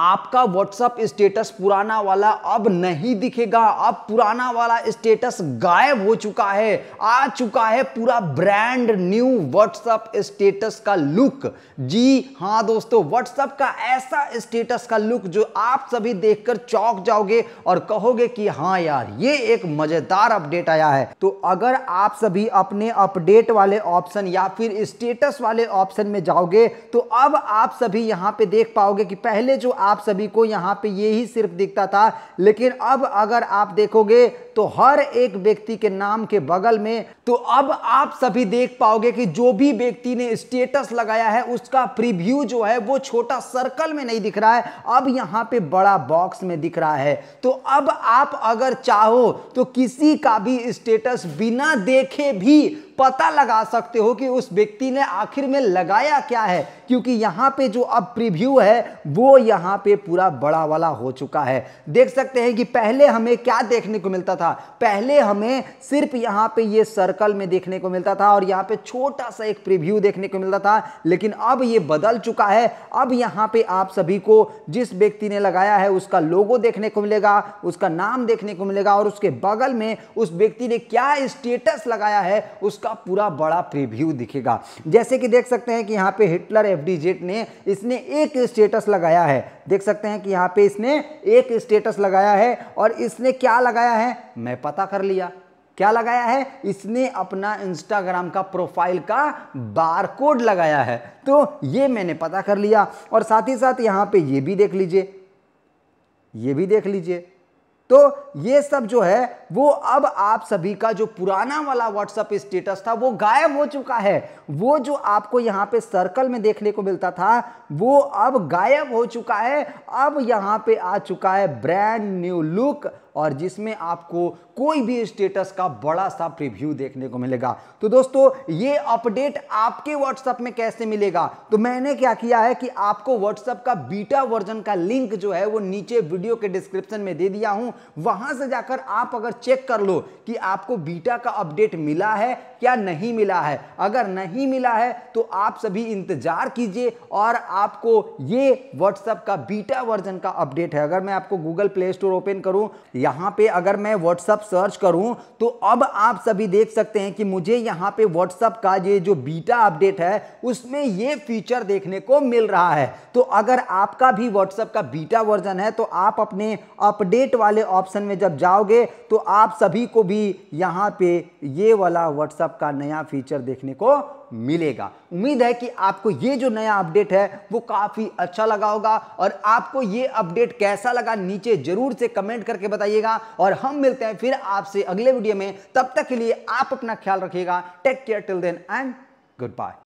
आपका WhatsApp status पुराना वाला अब नहीं दिखेगा। अब पुराना वाला स्टेटस गायब हो चुका है, आ चुका है पूरा ब्रांड न्यू WhatsApp स्टेटस का लुक। जी हाँ दोस्तों, WhatsApp का ऐसा स्टेटस का लुक जो आप सभी देखकर चौंक जाओगे और कहोगे कि हाँ यार, ये एक मजेदार अपडेट आया है। तो अगर आप सभी अपने अपडेट वाले ऑप्शन या फिर स्टेटस वाले ऑप्शन में जाओगे तो अब आप सभी यहाँ पे देख पाओगे कि पहले जो आप सभी को यहां पे यही सिर्फ दिखता था, लेकिन अब अगर आप देखोगे तो हर एक व्यक्ति के नाम के बगल में, तो अब आप सभी देख पाओगे कि जो भी व्यक्ति ने स्टेटस लगाया है उसका प्रीव्यू जो है वो छोटा सर्कल में नहीं दिख रहा है, अब यहां पे बड़ा बॉक्स में दिख रहा है। तो अब आप अगर चाहो तो किसी का भी स्टेटस बिना देखे भी पता लगा सकते हो कि उस व्यक्ति ने आखिर में लगाया क्या है, क्योंकि यहाँ पे जो अब प्रीव्यू है वो यहाँ पे पूरा बड़ा वाला हो चुका है। देख सकते हैं कि पहले हमें क्या देखने को मिलता था, पहले हमें सिर्फ यहाँ पे ये सर्कल में देखने को मिलता था और यहाँ पे छोटा सा एक प्रीव्यू देखने को मिलता था, लेकिन अब ये बदल चुका है। अब यहाँ पे आप सभी को जिस व्यक्ति ने लगाया है उसका लोगो देखने को मिलेगा, उसका नाम देखने को मिलेगा और उसके बगल में उस व्यक्ति ने क्या स्टेटस लगाया है उस का पूरा बड़ा प्रीव्यू दिखेगा। जैसे कि देख सकते हैं कि यहाँ पे हिटलर एफडीजेड ने इसने एक स्टेटस लगाया है, देख सकते हैं कि यहाँ पे इसने एक स्टेटस लगाया है और इसने क्या लगाया है मैं पता कर लिया, क्या लगाया है, इसने अपना इंस्टाग्राम का प्रोफाइल का बारकोड लगाया है, तो ये मैंने पता कर लिया। और साथ ही साथ यहाँ पे ये भी देख लीजिए, ये भी देख लीजिए। तो ये सब जो है वो अब आप सभी का जो पुराना वाला WhatsApp स्टेटस था वो गायब हो चुका है। वो जो आपको यहाँ पे सर्कल में देखने को मिलता था वो अब गायब हो चुका है। अब यहाँ पे आ चुका है ब्रांड न्यू लुक और जिसमें आपको कोई भी स्टेटस का बड़ा सा प्रीव्यू देखने को मिलेगा। तो दोस्तों ये अपडेट आपके WhatsApp में कैसे मिलेगा, तो मैंने क्या किया है कि आपको WhatsApp का बीटा वर्जन का लिंक जो है वो नीचे वीडियो के डिस्क्रिप्शन में दे दिया हूं, वहां से जाकर आप अगर चेक कर लो कि आपको बीटा का अपडेट मिला है या नहीं मिला है। अगर नहीं मिला है तो आप सभी इंतजार कीजिए और आपको ये WhatsApp का बीटा वर्जन का अपडेट है। अगर मैं आपको गूगल प्ले स्टोर ओपन करूं, यहां पे अगर मैं WhatsApp सर्च करूं तो अब आप सभी देख सकते हैं कि मुझे यहां पे WhatsApp का ये जो बीटा अपडेट है उसमें ये फीचर देखने को मिल रहा है। तो अगर आपका भी WhatsApp का बीटा वर्जन है तो आप अपने अपडेट वाले ऑप्शन में जब जाओगे तो आप सभी को भी यहां पे ये वाला WhatsApp का नया फीचर देखने को मिलेगा। उम्मीद है कि आपको ये जो नया अपडेट है वो काफी अच्छा लगा होगा और आपको ये अपडेट कैसा लगा नीचे जरूर से कमेंट करके बताइएगा। और हम मिलते हैं फिर आपसे अगले वीडियो में, तब तक के लिए आप अपना ख्याल रखिएगा। Take care, till then and good bye.